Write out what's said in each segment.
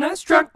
Nice truck!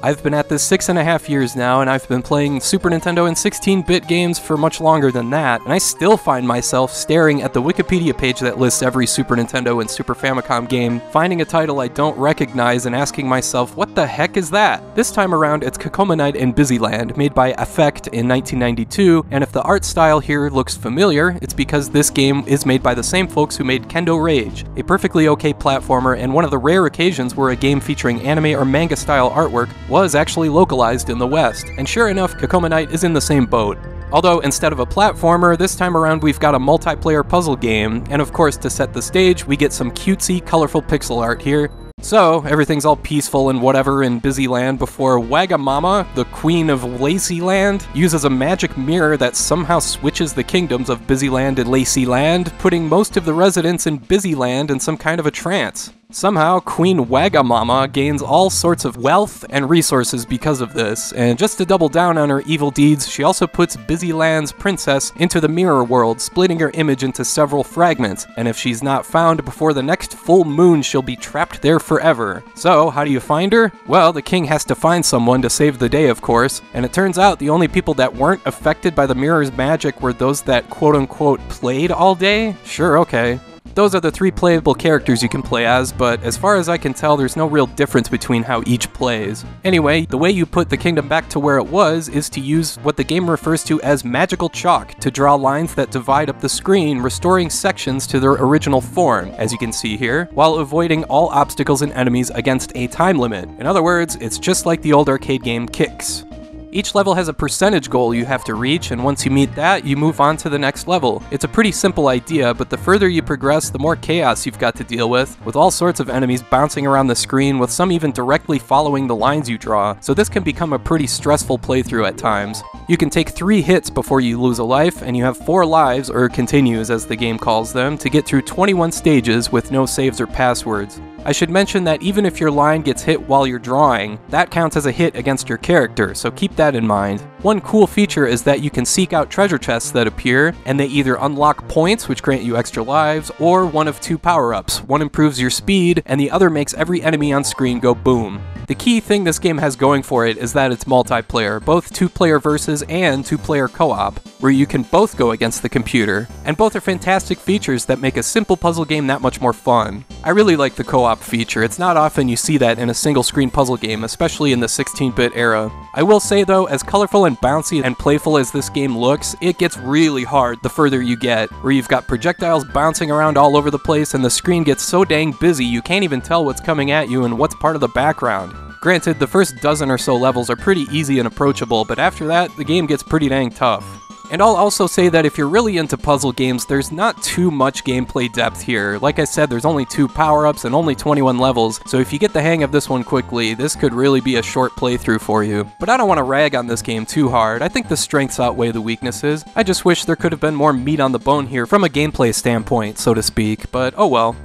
I've been at this 6.5 years now, and I've been playing Super Nintendo and 16-bit games for much longer than that, and I still find myself staring at the Wikipedia page that lists every Super Nintendo and Super Famicom game, finding a title I don't recognize and asking myself, what the heck is that? This time around, it's Cacoma Knight in Bizyland, made by Effect in 1992, and if the art style here looks familiar, it's because this game is made by the same folks who made Kendo Rage, a perfectly okay platformer and one of the rare occasions where a game featuring anime or manga-style artwork was actually localized in the West, and sure enough, Cacoma Knight is in the same boat. Although, instead of a platformer, this time around we've got a multiplayer puzzle game, and of course, to set the stage, we get some cutesy, colorful pixel art here. So, everything's all peaceful and whatever in Bizyland before Wagamama, the queen of Lacyland, uses a magic mirror that somehow switches the kingdoms of Bizyland and Lacyland, putting most of the residents in Bizyland in some kind of a trance. Somehow, Queen Wagamama gains all sorts of wealth and resources because of this, and just to double down on her evil deeds, she also puts Bizyland's princess into the mirror world, splitting her image into several fragments, and if she's not found before the next full moon, she'll be trapped there forever. So, how do you find her? Well, the king has to find someone to save the day, of course, and it turns out the only people that weren't affected by the mirror's magic were those that quote-unquote played all day? Sure, okay. Those are the three playable characters you can play as, but as far as I can tell, there's no real difference between how each plays. Anyway, the way you put the kingdom back to where it was is to use what the game refers to as magical chalk to draw lines that divide up the screen, restoring sections to their original form, as you can see here, while avoiding all obstacles and enemies against a time limit. In other words, it's just like the old arcade game Qix. Each level has a percentage goal you have to reach, and once you meet that, you move on to the next level. It's a pretty simple idea, but the further you progress, the more chaos you've got to deal with all sorts of enemies bouncing around the screen, with some even directly following the lines you draw, so this can become a pretty stressful playthrough at times. You can take 3 hits before you lose a life, and you have 4 lives, or continues as the game calls them, to get through 21 stages with no saves or passwords. I should mention that even if your line gets hit while you're drawing, that counts as a hit against your character, so keep that in mind. One cool feature is that you can seek out treasure chests that appear, and they either unlock points, which grant you extra lives, or one of 2 power-ups. One improves your speed, and the other makes every enemy on screen go boom. The key thing this game has going for it is that it's multiplayer, both 2-player versus and 2-player co-op, where you can both go against the computer, and both are fantastic features that make a simple puzzle game that much more fun. I really like the co-op feature. It's not often you see that in a single-screen puzzle game, especially in the 16-bit era. I will say though, as colorful and bouncy and playful as this game looks, it gets really hard the further you get, where you've got projectiles bouncing around all over the place and the screen gets so dang busy you can't even tell what's coming at you and what's part of the background. Granted, the first dozen or so levels are pretty easy and approachable, but after that, the game gets pretty dang tough. And I'll also say that if you're really into puzzle games, there's not too much gameplay depth here. Like I said, there's only 2 power-ups and only 21 levels, so if you get the hang of this one quickly, this could really be a short playthrough for you. But I don't want to rag on this game too hard. I think the strengths outweigh the weaknesses. I just wish there could have been more meat on the bone here from a gameplay standpoint, so to speak, but oh well.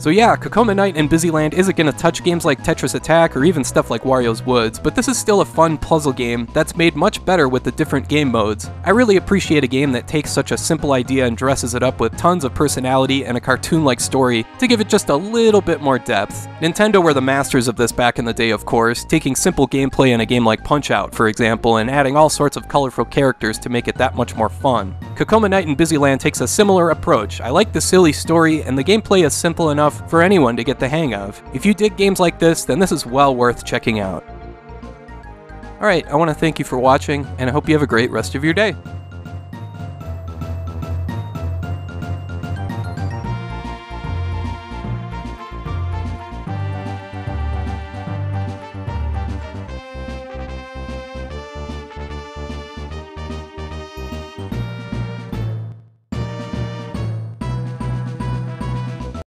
So yeah, Cacoma Knight in Bizyland isn't going to touch games like Tetris Attack or even stuff like Wario's Woods, but this is still a fun puzzle game that's made much better with the different game modes. I really appreciate a game that takes such a simple idea and dresses it up with tons of personality and a cartoon-like story to give it just a little bit more depth. Nintendo were the masters of this back in the day, of course, taking simple gameplay in a game like Punch-Out, for example, and adding all sorts of colorful characters to make it that much more fun. Cacoma Knight in Bizyland takes a similar approach. I like the silly story, and the gameplay is simple enough for anyone to get the hang of. If you dig games like this, then this is well worth checking out. Alright, I want to thank you for watching, and I hope you have a great rest of your day.